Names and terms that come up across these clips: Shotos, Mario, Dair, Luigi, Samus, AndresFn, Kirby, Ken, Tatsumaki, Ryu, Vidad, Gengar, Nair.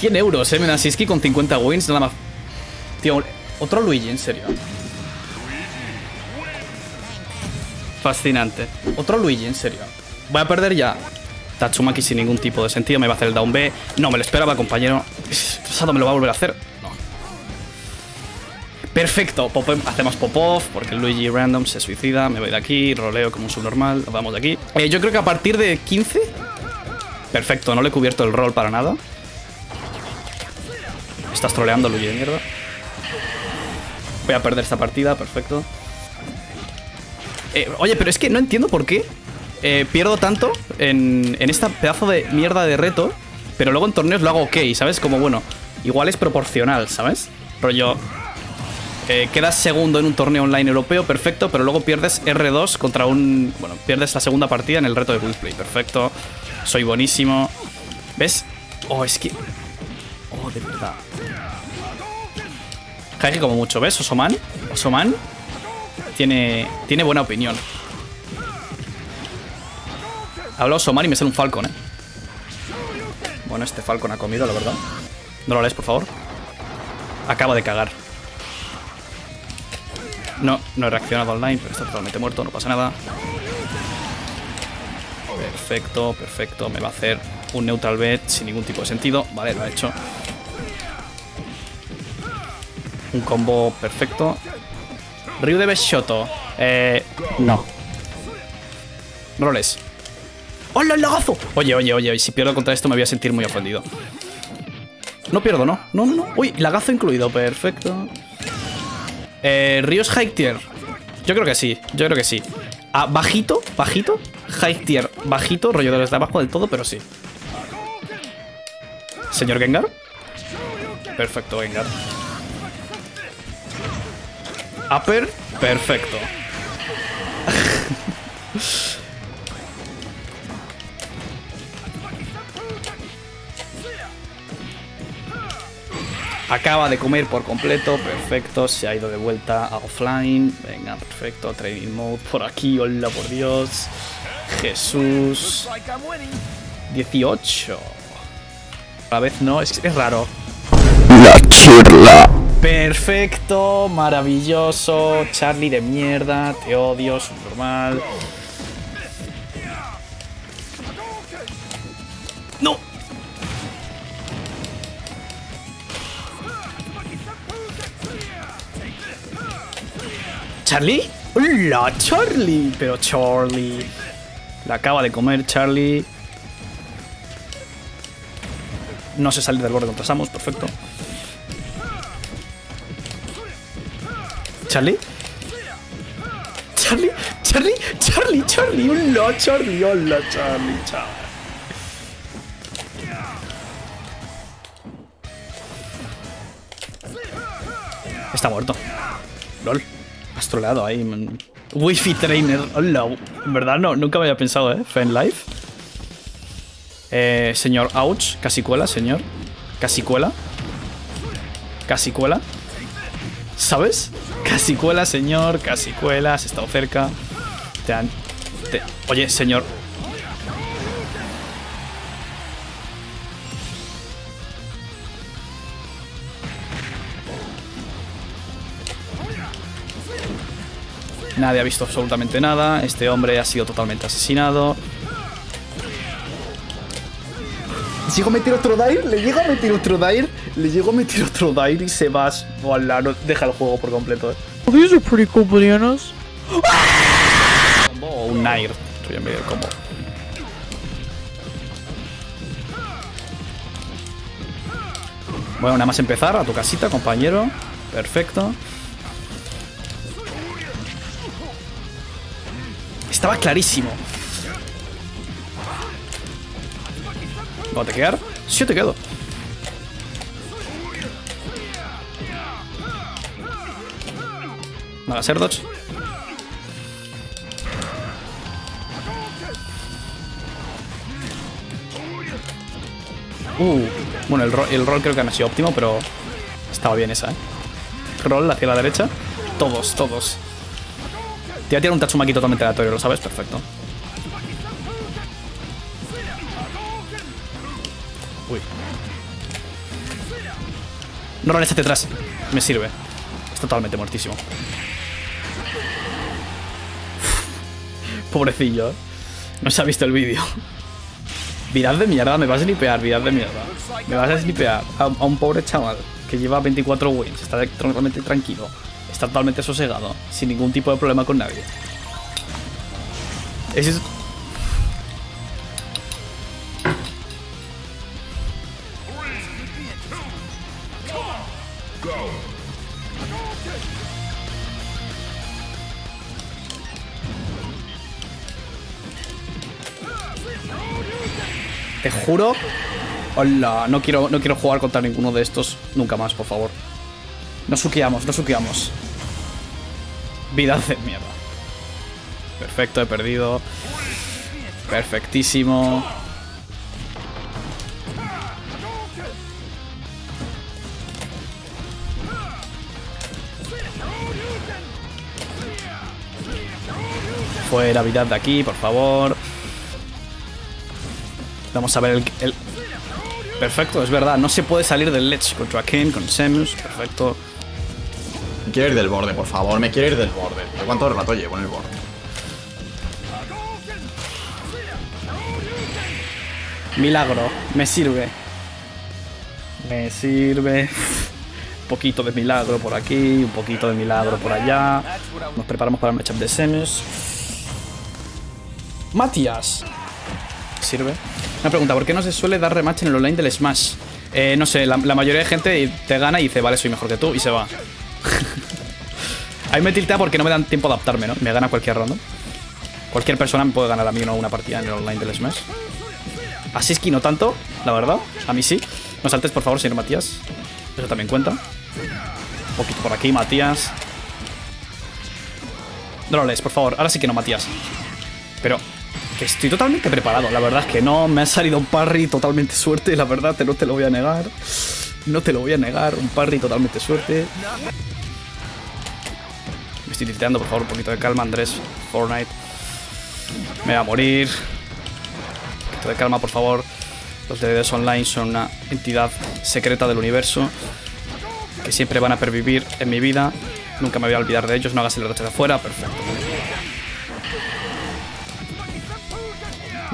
100 euros, Menasiski con 50 wins, nada más. Tío, otro Luigi, en serio. Fascinante. Otro Luigi, en serio. Voy a perder ya. Tatsumaki sin ningún tipo de sentido. Me va a hacer el down B. No, me lo esperaba, compañero. Sato me lo va a volver a hacer. No. Perfecto. Hacemos pop-off porque el Luigi random se suicida. Me voy de aquí. Roleo como un subnormal. Nos vamos de aquí. Yo creo que a partir de 15... Perfecto. No le he cubierto el rol para nada. Estás troleando, Luigi de mierda. Voy a perder esta partida. Perfecto. Oye, pero es que no entiendo por qué. Pierdo tanto en esta pedazo de mierda de reto, pero luego en torneos lo hago ok, ¿sabes? Como, bueno, igual es proporcional, ¿sabes? Rollo, quedas segundo en un torneo online europeo, perfecto, pero luego pierdes R2 contra un... Bueno, pierdes la segunda partida en el reto de Good Play, perfecto. Soy buenísimo. ¿Ves? Oh, es que... Oh, de verdad. Jaige como mucho, ¿ves? Osoman. Osoman tiene buena opinión. Habla Osomar y me sale un Falcon, Bueno, este Falcon ha comido, la verdad. No lo lees, por favor. Acaba de cagar. No he reaccionado online, pero está totalmente muerto, no pasa nada. Perfecto, perfecto. Me va a hacer un neutral bet sin ningún tipo de sentido. Vale, lo ha hecho. Un combo perfecto. Ryu de Shoto. No. No lo lees. ¡Hola, el lagazo! Oye, oye, oye, si pierdo contra esto me voy a sentir muy ofendido. No pierdo, ¿no? No, no, no. Uy, lagazo incluido, perfecto. ¿Ryu es high tier? Yo creo que sí, yo creo que sí. Ah, bajito, bajito. High tier, bajito, rollo de los de abajo del todo, pero sí. ¿Señor Gengar? Perfecto, Gengar. Upper, perfecto. Acaba de comer por completo, perfecto, se ha ido de vuelta a offline, venga, perfecto, training mode por aquí, hola por Dios, Jesús, 18, a la vez no, es raro. La churla. Perfecto, maravilloso, Charlie de mierda, te odio, subnormal. No. ¿Charlie? ¡Hola, Charlie! Pero Charlie... La acaba de comer, Charlie. No se sale del borde contra Samus, perfecto. ¿Charlie? ¿Charlie? ¿Charlie? ¿Charlie? ¿Charlie? ¡Hola, Charlie! ¡Hola, Charlie! ¡Chao! Está muerto. LOL. Has troleado ahí, man. Wifi Trainer. Hola. En verdad, no, nunca me había pensado, Fan Life. Señor Ouch. Casi cuela, señor. Casi cuela. Casi cuela. ¿Sabes? Casi cuela, señor. Casi cuela. Has estado cerca. Oye, señor. Nadie ha visto absolutamente nada. Este hombre ha sido totalmente asesinado. ¿Llego a meter otro Dair? ¿Le llego a meter otro Dair? Le llego a meter otro Dair y se va. Voilà, no, deja el juego por completo. These are pretty cool bananas. Combo o un Nair. Estoy en medio del combo. Bueno, nada más empezar. A tu casita, compañero. Perfecto. Estaba clarísimo. ¿Va a tequear? Sí, yo te quedo. Nada, Serdots. Bueno, el rol creo que no ha sido óptimo, pero estaba bien esa, Roll hacia la derecha. Todos, todos. Te voy a tirar un Tatsumaki totalmente aleatorio, ¿lo sabes? Perfecto. Uy. No, no, échate atrás. Me sirve. Es totalmente muertísimo. Pobrecillo, ¿eh? No se ha visto el vídeo. Virad de mierda, me vas a snipear, virad de mierda. Me vas a snipear a un pobre chaval que lleva 24 wins. Está totalmente tranquilo. Está totalmente sosegado. Sin ningún tipo de problema con nadie. Ese es... Te juro. Hola, no quiero jugar contra ninguno de estos nunca más, por favor. No suqueamos, no suqueamos. Vida de mierda. Perfecto, he perdido. Perfectísimo. Fuera, vida de aquí, por favor. Vamos a ver el... Perfecto, es verdad. No se puede salir del ledge contra Ken, con Samus. Perfecto. Me quiero ir del borde, por favor. Me quiero ir del borde. ¿Cuánto rato llevo en el borde? Milagro. Me sirve. Me sirve. Un poquito de milagro por aquí. Un poquito de milagro por allá. Nos preparamos para el matchup de Samus. Matías. Sirve. Una pregunta, ¿por qué no se suele dar rematch en el online del Smash? No sé, la mayoría de gente te gana y dice, vale, soy mejor que tú, y se va. A mí me tiltea porque no me dan tiempo de adaptarme, ¿no? Me gana cualquier ronda. Cualquier persona me puede ganar a mí una partida en el online del Smash. Así es que no tanto, la verdad. A mí sí. No saltes, por favor, señor Matías. Eso también cuenta. Un poquito por aquí, Matías. No lo lees, por favor. Ahora sí que no, Matías. Pero... que estoy totalmente preparado, la verdad es que no, me ha salido un parry totalmente suerte, la verdad, no te lo voy a negar. No te lo voy a negar, un parry totalmente suerte. Me estoy tilteando, por favor, un poquito de calma, Andrés, Fortnite. Me va a morir. Un poquito de calma, por favor. Los DDoS online son una entidad secreta del universo que siempre van a pervivir en mi vida. Nunca me voy a olvidar de ellos, no hagas el racha de afuera, perfecto.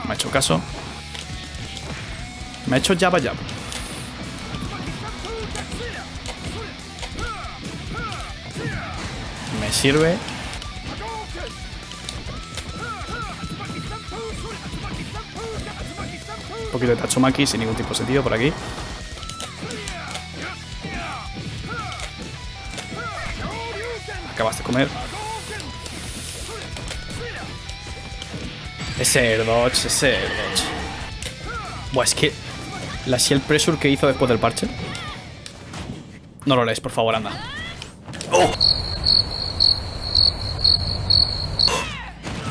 Me ha hecho caso. Me ha hecho jab a jab. Me sirve. Un poquito de Tatsumaki sin ningún tipo de sentido por aquí. Acabas de comer. Ese air dodge, ese air dodge. Buah, es que la shell pressure que hizo después del parche. No lo lees, por favor, anda. ¡Oh!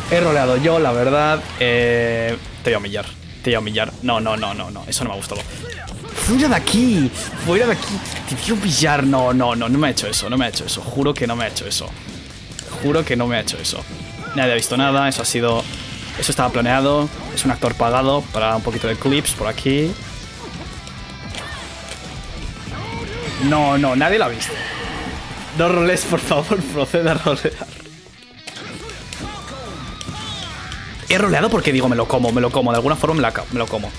He roleado yo, la verdad. Te voy a humillar, te voy a humillar. No, eso no me ha gustado. ¡Fuera de aquí! ¡Fuera de aquí! Te voy a humillar. No me ha hecho eso, no me ha hecho eso. Juro que no me ha hecho eso. Juro que no me ha hecho eso. Nadie ha visto nada, eso ha sido... Eso estaba planeado, es un actor pagado para un poquito de clips por aquí. No, nadie lo ha visto. No roles, por favor, procede a rolear. He roleado porque digo, me lo como, de alguna forma me lo como.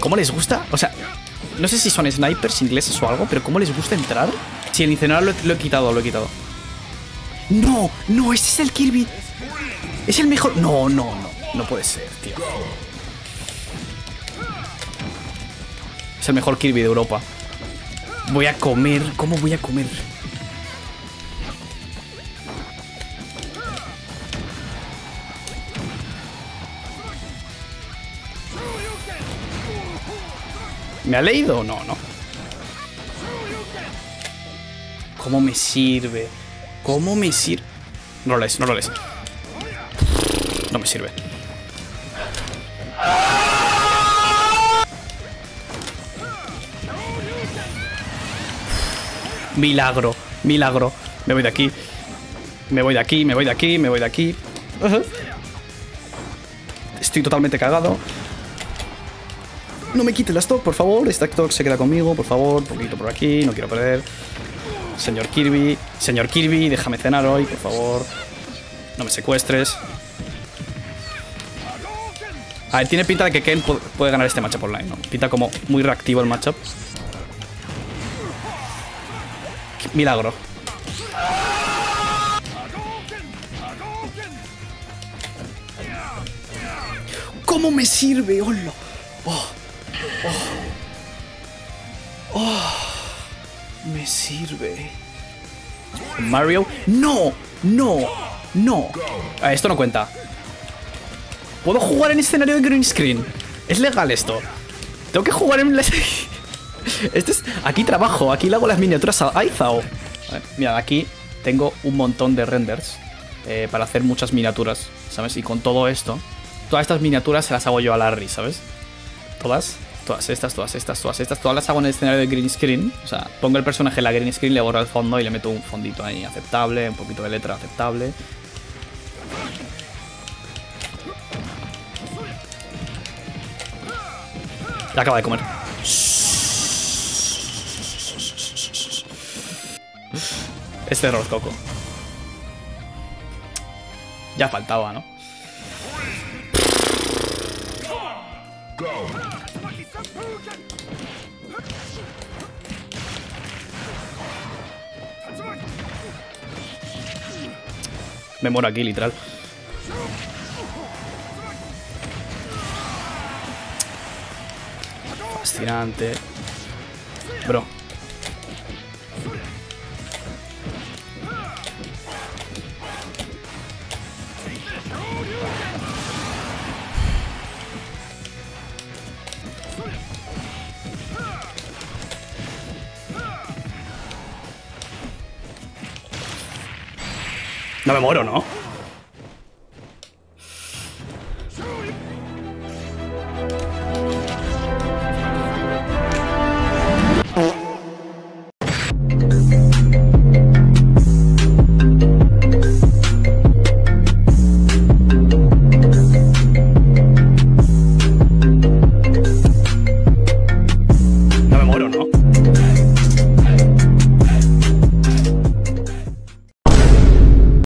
¿Cómo les gusta? O sea, no sé si son snipers ingleses o algo, pero ¿cómo les gusta entrar? Si el incendiario lo he quitado. No, ese es el Kirby. Es el mejor... No puede ser, tío. Es el mejor Kirby de Europa. Voy a comer... ¿Cómo voy a comer? ¿Me ha leído? No. ¿Cómo me sirve? ¿Cómo me sirve? No lo lees. No me sirve. Milagro. Me voy de aquí. Estoy totalmente cagado. No me quite la stock, por favor. Esta stock se queda conmigo, por favor. Poquito por aquí, no quiero perder. Señor Kirby, déjame cenar hoy, por favor. No me secuestres. A ver, tiene pinta de que Ken puede ganar este matchup online, ¿no? Pinta como muy reactivo el matchup. Milagro. ¿Cómo me sirve? ¡Hola! ¡Oh! ¡Oh! ¡Oh! Me sirve. Mario. ¡No! ¡No! ¡No! Esto no cuenta. ¿Puedo jugar en escenario de green screen? Es legal esto. Tengo que jugar en... Este es... Aquí trabajo, aquí le hago las miniaturas a Aizao. Mira, aquí tengo un montón de renders para hacer muchas miniaturas, ¿sabes? Y con todo esto, todas estas miniaturas se las hago yo a Larry, ¿sabes? Todas estas, todas las hago en el escenario de green screen. O sea, pongo el personaje en la green screen, le borro el fondo y le meto un fondito ahí aceptable, un poquito de letra aceptable. La acaba de comer. Este error, Coco. Ya faltaba, ¿no? Me muero aquí, literal. Fascinante. Bro. No me muero, ¿no?